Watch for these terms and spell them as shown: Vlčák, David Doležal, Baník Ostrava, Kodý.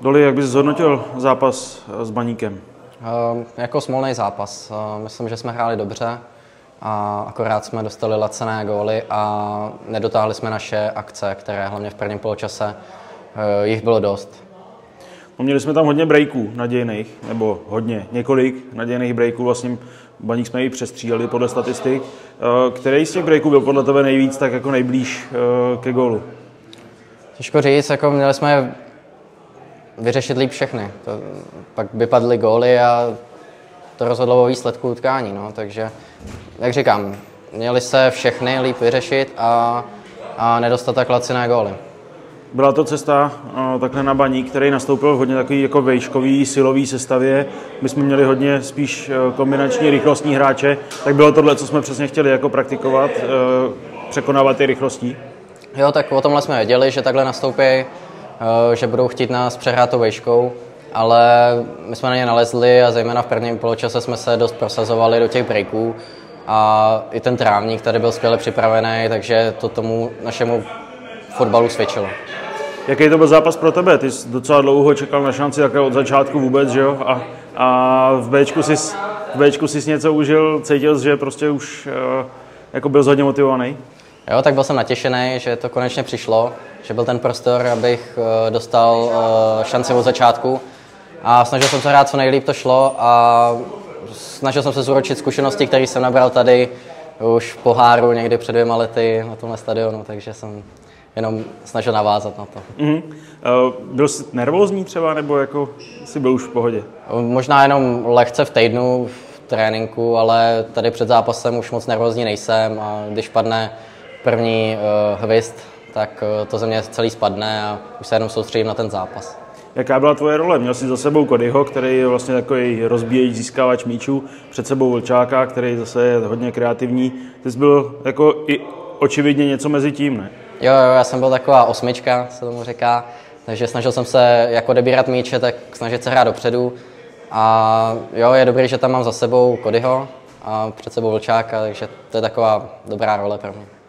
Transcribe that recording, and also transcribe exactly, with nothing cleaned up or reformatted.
Doli, jak bys zhodnotil zápas s Baníkem? Uh, jako smolný zápas. Uh, myslím, že jsme hráli dobře a akorát jsme dostali lacené góly a nedotáhli jsme naše akce, které hlavně v prvním poločase uh, jich bylo dost. Měli jsme tam hodně breaků nadějných, nebo hodně, několik nadějných breaků. Vlastně Baník jsme ji přestříleli podle statistik. Který z těch breaků byl podle tebe nejvíc, tak jako nejblíž ke gólu? Těžko říct, jako měli jsme vyřešit líp všechny. To, pak vypadly góly a to rozhodlo o výsledku utkání. No. Takže, jak říkám, měli se všechny líp vyřešit a, a nedostat tak laciné góly. Byla to cesta takhle na Baník, který nastoupil v hodně takový jako vejškový, silový sestavě. My jsme měli hodně spíš kombinační rychlostní hráče, tak bylo tohle, co jsme přesně chtěli jako praktikovat, překonávat ty rychlostí. Jo, tak o tomhle jsme věděli, že takhle nastoupí, že budou chtít nás přehrát tou vejškou, ale my jsme na ně nalezli a zejména v prvním poločase jsme se dost prosazovali do těch breaků a i ten trávník tady byl skvěle připravený, takže to tomu našemu fotbalu svědčilo. Jaký to byl zápas pro tebe? Ty jsi docela dlouho čekal na šanci také od začátku vůbec, že jo? A, a v Bčku jsi, v Bčku jsi něco užil, cítil jsi, že prostě už jako byl hodně motivovaný? Jo, tak byl jsem natěšený, že to konečně přišlo, že byl ten prostor, abych dostal šanci od začátku a snažil jsem se hrát, co nejlíp to šlo a snažil jsem se zúročit zkušenosti, které jsem nabral tady už v poháru někdy před dvěma lety na tomhle stadionu, takže jsem jenom snažil navázat na to. Mm-hmm. Byl jsi nervózní třeba, nebo jako jsi byl už v pohodě? Možná jenom lehce v týdnu, v tréninku, ale tady před zápasem už moc nervózní nejsem a když padne první uh, hvist, tak uh, to ze mě celý spadne a už se jenom soustředím na ten zápas. Jaká byla tvoje role? Měl jsi za sebou Kodyho, který je vlastně takový rozbíječ, získávač míčů, před sebou Vlčáka, který zase je hodně kreativní. Ty jsi byl jako i očividně něco mezi tím, ne? Jo, jo, já jsem byl taková osmička, se tomu říká, takže snažil jsem se jako odebírat míče, tak snažit se hrát dopředu a jo, je dobrý, že tam mám za sebou Kodyho a před sebou Vlčáka, takže to je taková dobrá role pro mě.